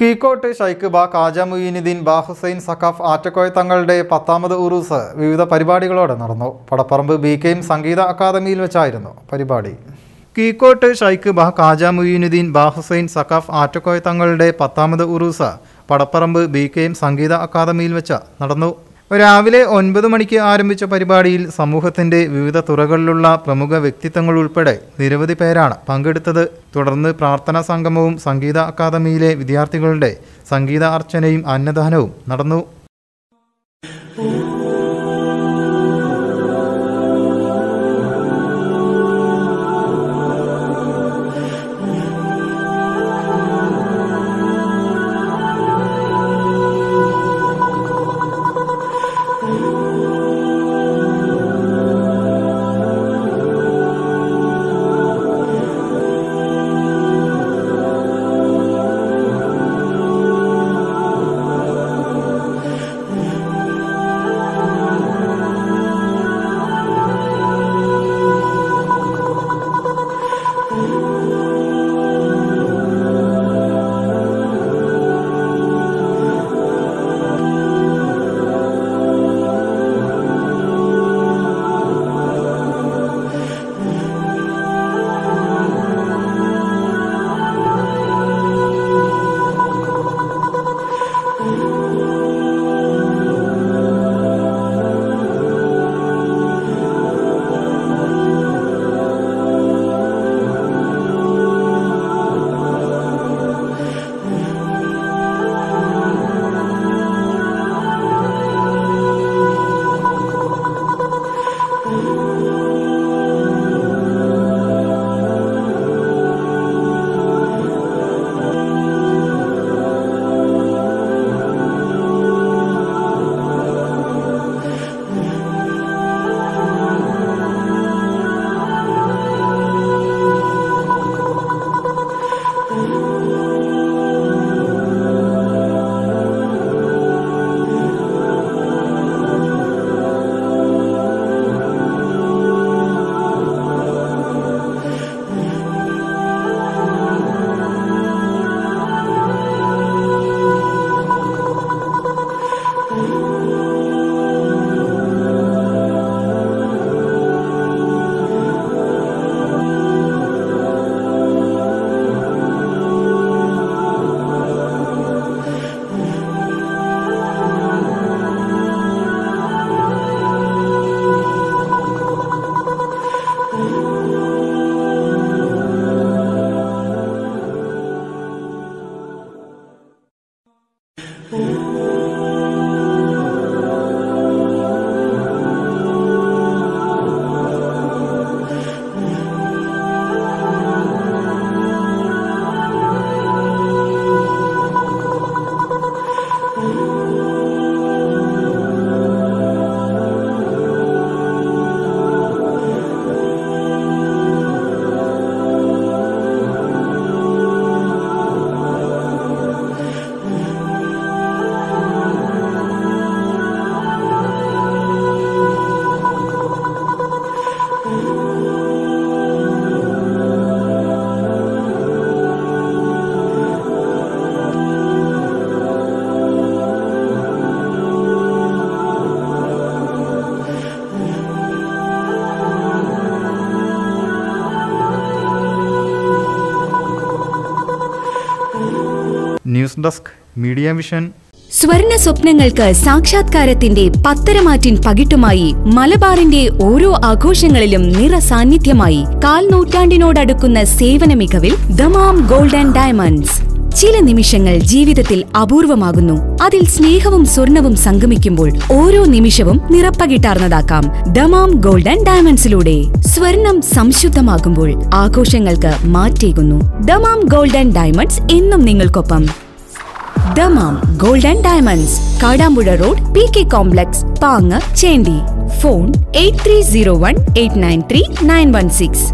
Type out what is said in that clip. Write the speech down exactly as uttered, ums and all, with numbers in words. കീക്കോട്ട് ഷൈഖ് ബാ കാജ മുഈനുദ്ദീൻ ബാ ഹുസൈൻ സഖാഫ് ആറ്റക്കോയ തങ്ങളുടെ പത്താമത് ഉറൂസ് വിവിധ പരിപാടികളോടെ നടന്നു. പടപ്പറമ്പ് ബി കെ എം സംഗീത അക്കാദമിയിൽ വെച്ചായിരുന്നു പരിപാടി. കീക്കോട്ട് ഷൈഖ് ബാ കാജ മുഈനുദ്ദീൻ ബാ ഹുസൈൻ സഖാഫ് ആറ്റക്കോയ തങ്ങളുടെ പത്താമത് ഉറൂസ് പടപ്പറമ്പ് ബി കെ എം സംഗീത അക്കാദമിയിൽ വെച്ച് നടന്നു. രാവിലെ ഒൻപത് മണിക്ക് ആരംഭിച്ച പരിപാടിയിൽ സമൂഹത്തിൻ്റെ വിവിധ തുറകളിലുള്ള പ്രമുഖ വ്യക്തിത്വങ്ങൾ ഉൾപ്പെടെ നിരവധി പേരാണ് പങ്കെടുത്തത്. തുടർന്ന് പ്രാർത്ഥനാ സംഗമവും സംഗീത അക്കാദമിയിലെ വിദ്യാർത്ഥികളുടെ സംഗീത അർച്ചനയും അന്നദാനവും നടന്നു. News desk media vision. സ്വർണ സ്വപ്നങ്ങൾക്ക് സാക്ഷാത്കാരത്തിന്റെ പത്തരമാറ്റിൻ പകിട്ടുമായി മലബാറിന്റെ ഓരോ ആഘോഷങ്ങളിലും നിറ സാന്നിധ്യമായി കാൽ നൂറ്റാണ്ടിനോടടുക്കുന്ന സേവന മികവിൽ ദമാം ഗോൾഡ് ആൻഡ് ഡയമണ്ട്സ്. ചില നിമിഷങ്ങൾ ജീവിതത്തിൽ അപൂർവമാകുന്നു. അതിൽ സ്നേഹവും സ്വർണവും സംഗമിക്കുമ്പോൾ ഓരോ നിമിഷവും നിറപ്പകിട്ടാർന്നതാക്കാം ദമാം ഗോൾഡ് ആൻഡ് ഡയമണ്ട്സിലൂടെ. സ്വർണം സംശുദ്ധമാകുമ്പോൾ ആഘോഷങ്ങൾക്ക് മാറ്റേകുന്നു. ദമാം ഗോൾഡ് ആൻഡ് ഡയമണ്ട്സ് എന്നും നിങ്ങൾക്കൊപ്പം. Dammam gold and diamonds, Kadampuzha road, P K complex, Pang, Chendi. Phone eight three zero one eight nine three nine one six.